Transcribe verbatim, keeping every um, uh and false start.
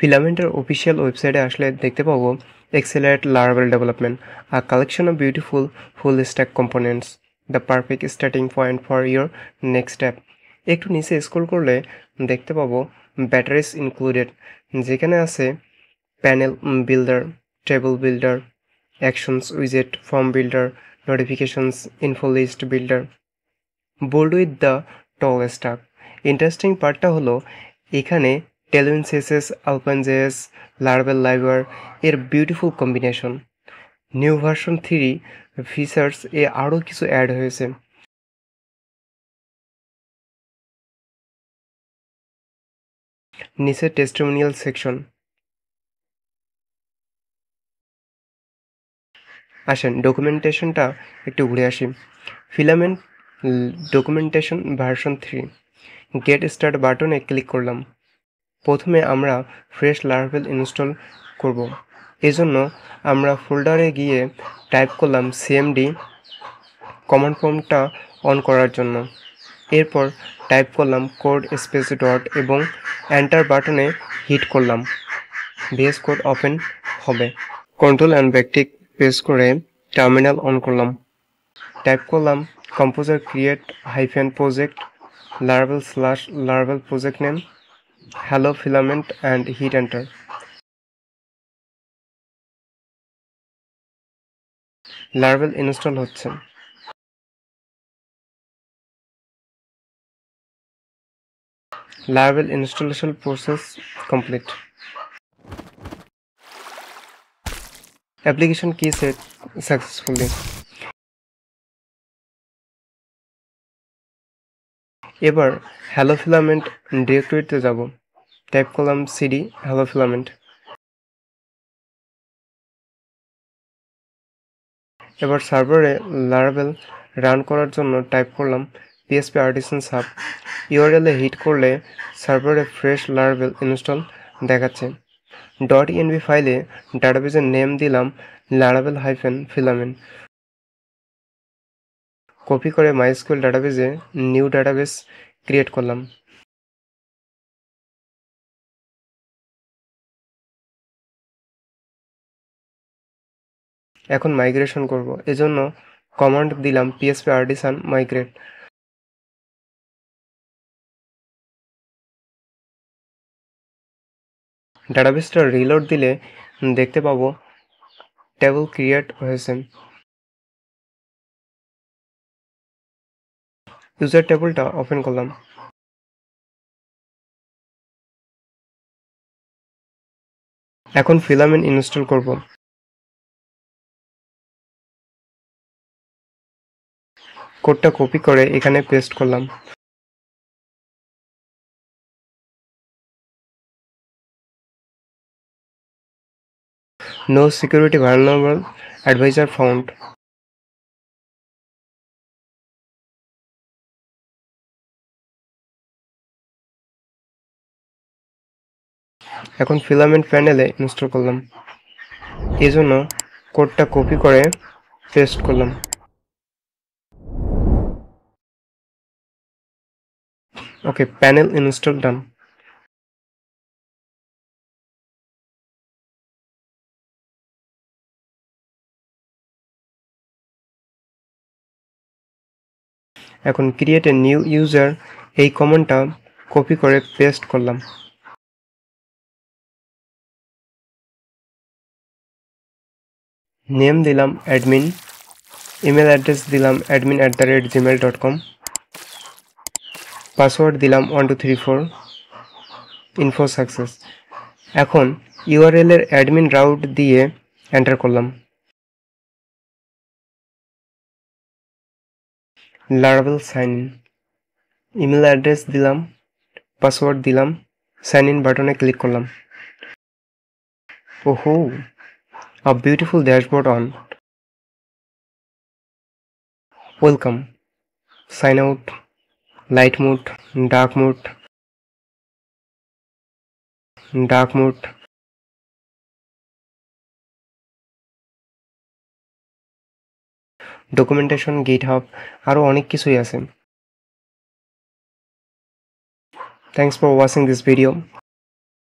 ফিলামেন্টের official ওয়েবসাইটে আসলে দেখতে পাবো accelerate Laravel development, a collection of beautiful full stack components, the perfect starting point for your next step. একটু নিচে scroll করলে দেখতে পাবো batteries included, যেখানে আছে panel builder, table builder, actions widget, form builder, notifications, info list builder, bold with the tall stack. Interesting পার্টটা হলো এখানে Tailwind C S S, AlpineJS, Laravel Livewire, a beautiful combination. New version three features a aro kisu add hoyeche. Niche testimonial section. Ashen documentation ta ektu ghore ashi. Filament documentation version three. Get start button e click korlam. প্রথমে আমরা fresh Laravel install করব। এজন্য আমরা ফোল্ডারে গিয়ে type করলাম cmd command প্রম্পটটা on করার জন্য। এরপর টাইপ করলাম কোড স্পেস ডট এবং এন্টার বাটনে হিট করলাম। ভিএস কোড ওপেন হবে। কন্ট্রোল এন্ড ব্যাকটিক প্রেস করে টার্মিনাল অন করলাম। টাইপ করলাম composer create hyphen project Laravel slash Laravel project name hello filament and hit enter. Laravel install হচ্ছে। Laravel installation process complete. Application key set successfully. এবার hello filament ডিরেক্টরিতে যাব। Type করলাম cd hello filament। এবার সার্ভারে laravel run করার জন্য type করলাম php artisan sub। url এ হিট করলে সার্ভারে ফ্রেশ laravel ইনস্টল দেখাচ্ছে। .env ফাইলে ডাটাবেজের নেম দিলাম laravel-filament। কপি করে mysql ডাটাবেজে নিউ ডাটাবেজ ক্রিয়েট করলাম। এখন মাইগ্রেশন করব। এজন্য কমান্ড দিলাম php artisan migrate। ডাটাবেজটা রিলোড দিলে দেখতে পাবো টেবিল ক্রিয়েট হয়েছে। user table ta open korlam. Ekhon filament install korbo. Code ta copy kore ekhane paste korlam. No security vulnerable advisor found. এখন ফিলামেন্ট প্যানেলে ইনস্টল করলাম। এজন্য কোডটা কপি করে পেস্ট করলাম। Okay, panel install done. এখন create a new user এই কমান্ডটা কপি করে পেস্ট করলাম। নেম দিলাম অ্যাডমিন, ইমেল অ্যাড্রেস দিলাম admin at the rate Gmail dot com, password দিলাম one two three four, info success. এখন ইউআরএল এর অ্যাডমিন রাউট দিয়ে এন্টার করলাম। Laravel sign in, email address দিলাম, পাসওয়ার্ড দিলাম, সাইন ইন বাটনে ক্লিক করলাম। ওহো, a beautiful dashboard on. Welcome. Sign out. Light mode. Dark mode. Dark mode. Documentation, GitHub. Aro onek kisui ache. Thanks for watching this video.